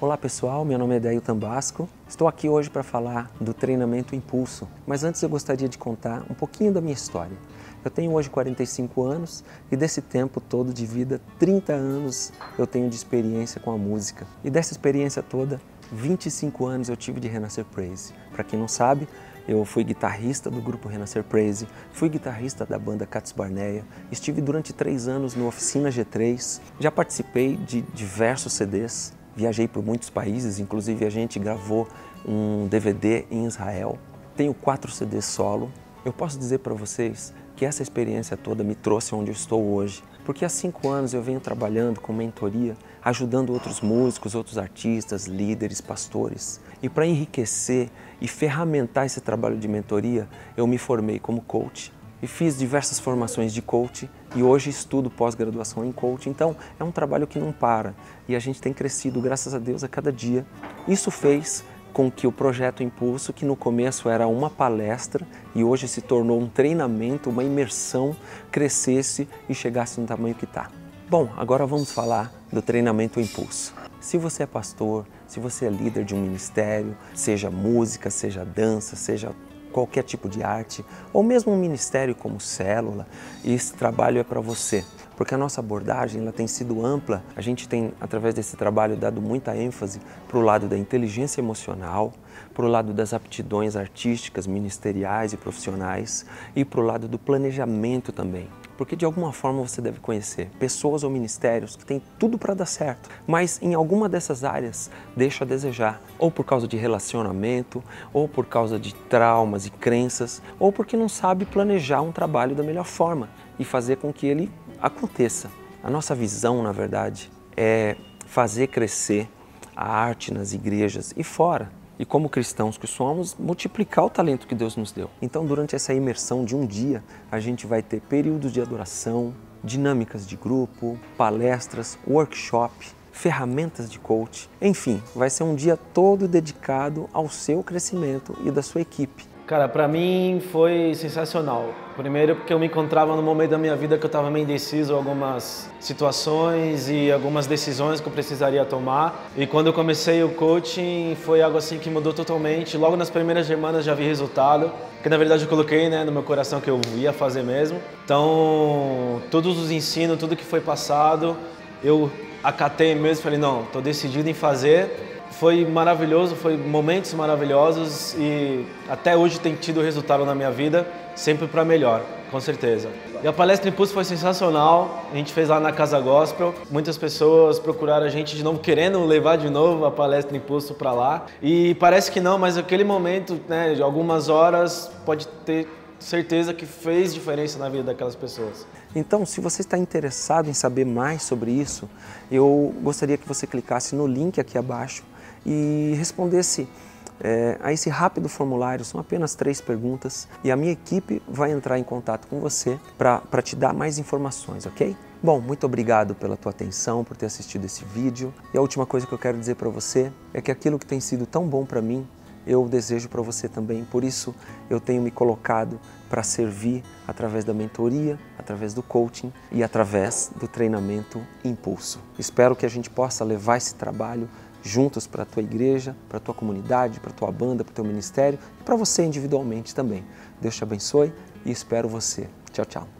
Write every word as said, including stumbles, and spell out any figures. Olá pessoal, meu nome é Déio Tambasco. Estou aqui hoje para falar do treinamento Impulso, mas antes eu gostaria de contar um pouquinho da minha história. Eu tenho hoje quarenta e cinco anos e desse tempo todo de vida, trinta anos eu tenho de experiência com a música. E dessa experiência toda, vinte e cinco anos eu tive de Renascer Praise. Para quem não sabe, eu fui guitarrista do grupo Renascer Praise, fui guitarrista da banda Katz Barneia, estive durante três anos no Oficina G três, já participei de diversos C Dês, viajei por muitos países, inclusive a gente gravou um D V D em Israel. Tenho quatro C Dês solo. Eu posso dizer para vocês que essa experiência toda me trouxe onde eu estou hoje, porque há cinco anos eu venho trabalhando com mentoria, ajudando outros músicos, outros artistas, líderes, pastores. E para enriquecer e ferramentar esse trabalho de mentoria, eu me formei como coach e fiz diversas formações de coach e hoje estudo pós-graduação em coach. Então é um trabalho que não para e a gente tem crescido, graças a Deus, a cada dia. Isso fez com que o Projeto Impulso, que no começo era uma palestra e hoje se tornou um treinamento, uma imersão, crescesse e chegasse no tamanho que está. Bom, agora vamos falar do treinamento Impulso. Se você é pastor, se você é líder de um ministério, seja música, seja dança, seja qualquer tipo de arte, ou mesmo um ministério como célula, esse trabalho é para você, porque a nossa abordagem ela tem sido ampla. A gente tem, através desse trabalho, dado muita ênfase para o lado da inteligência emocional, para o lado das aptidões artísticas, ministeriais e profissionais, e para o lado do planejamento também. Porque de alguma forma você deve conhecer pessoas ou ministérios que têm tudo para dar certo, mas em alguma dessas áreas deixa a desejar, ou por causa de relacionamento, ou por causa de traumas e crenças, ou porque não sabe planejar um trabalho da melhor forma e fazer com que ele aconteça. A nossa visão, na verdade, é fazer crescer a arte nas igrejas e fora. E como cristãos que somos, multiplicar o talento que Deus nos deu. Então, durante essa imersão de um dia, a gente vai ter períodos de adoração, dinâmicas de grupo, palestras, workshop, ferramentas de coach. Enfim, vai ser um dia todo dedicado ao seu crescimento e da sua equipe. Cara, pra mim foi sensacional. Primeiro porque eu me encontrava no momento da minha vida que eu estava meio indeciso em algumas situações e algumas decisões que eu precisaria tomar. E quando eu comecei o coaching foi algo assim que mudou totalmente. Logo nas primeiras semanas já vi resultado, que na verdade eu coloquei, né, no meu coração que eu ia fazer mesmo. Então todos os ensinos, tudo que foi passado, eu acatei mesmo, falei, não, estou decidido em fazer. Foi maravilhoso, foi momentos maravilhosos e até hoje tem tido resultado na minha vida, sempre para melhor, com certeza. E a palestra Impulso foi sensacional, a gente fez lá na Casa Gospel, muitas pessoas procuraram a gente de novo, querendo levar de novo a palestra Impulso para lá. E parece que não, mas aquele momento, né, de algumas horas, pode ter certeza que fez diferença na vida daquelas pessoas. Então, se você está interessado em saber mais sobre isso, eu gostaria que você clicasse no link aqui abaixo e respondesse é, a esse rápido formulário. São apenas três perguntas e a minha equipe vai entrar em contato com você para te dar mais informações, ok? Bom, muito obrigado pela tua atenção, por ter assistido esse vídeo. E a última coisa que eu quero dizer para você é que aquilo que tem sido tão bom para mim, eu desejo para você também. Por isso eu tenho me colocado para servir através da mentoria, através do coaching e através do treinamento Impulso. Espero que a gente possa levar esse trabalho juntos para a tua igreja, para a tua comunidade, para a tua banda, para o teu ministério e para você individualmente também. Deus te abençoe e espero você. Tchau, tchau.